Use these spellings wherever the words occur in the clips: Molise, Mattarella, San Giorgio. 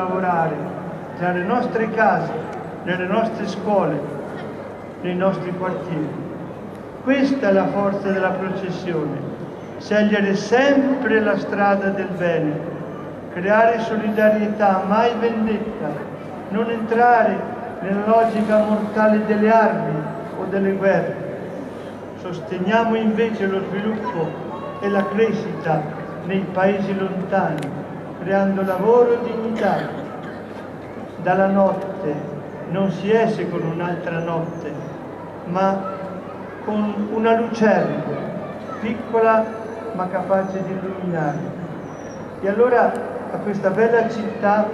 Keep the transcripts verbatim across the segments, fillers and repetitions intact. lavorare nelle nostre case, nelle nostre scuole, nei nostri quartieri. Questa è la forza della processione, scegliere sempre la strada del bene, creare solidarietà, mai vendetta, non entrare nella logica mortale delle armi o delle guerre. Sosteniamo invece lo sviluppo e la crescita nei paesi lontani, creando lavoro e dignità. Dalla notte non si esce con un'altra notte, ma con una lucerna, piccola ma capace di illuminare. E allora a questa bella città,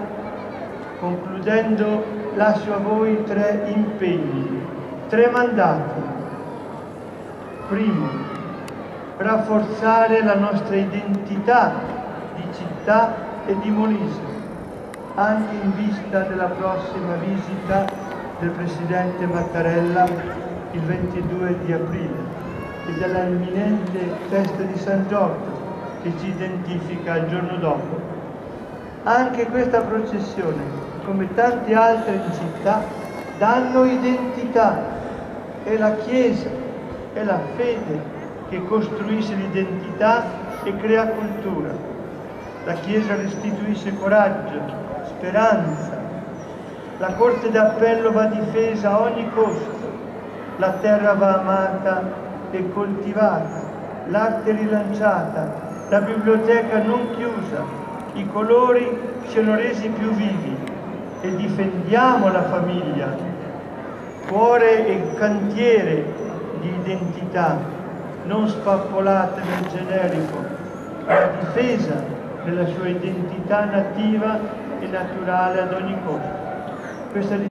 concludendo, lascio a voi tre impegni, tre mandati. Primo, rafforzare la nostra identità di città e di Molise, anche in vista della prossima visita del Presidente Mattarella il ventidue di aprile e dell'imminente festa di San Giorgio che ci identifica il giorno dopo. Anche questa processione, come tante altre in città, danno identità. È la Chiesa, è la fede che costruisce l'identità e crea cultura. La Chiesa restituisce coraggio, speranza. La Corte d'Appello va difesa a ogni costo. La terra va amata e coltivata, l'arte rilanciata, la biblioteca non chiusa, i colori siano resi più vivi e difendiamo la famiglia, cuore e cantiere di identità, non spappolata nel generico, ma difesa della sua identità nativa e naturale ad ogni costo. Questa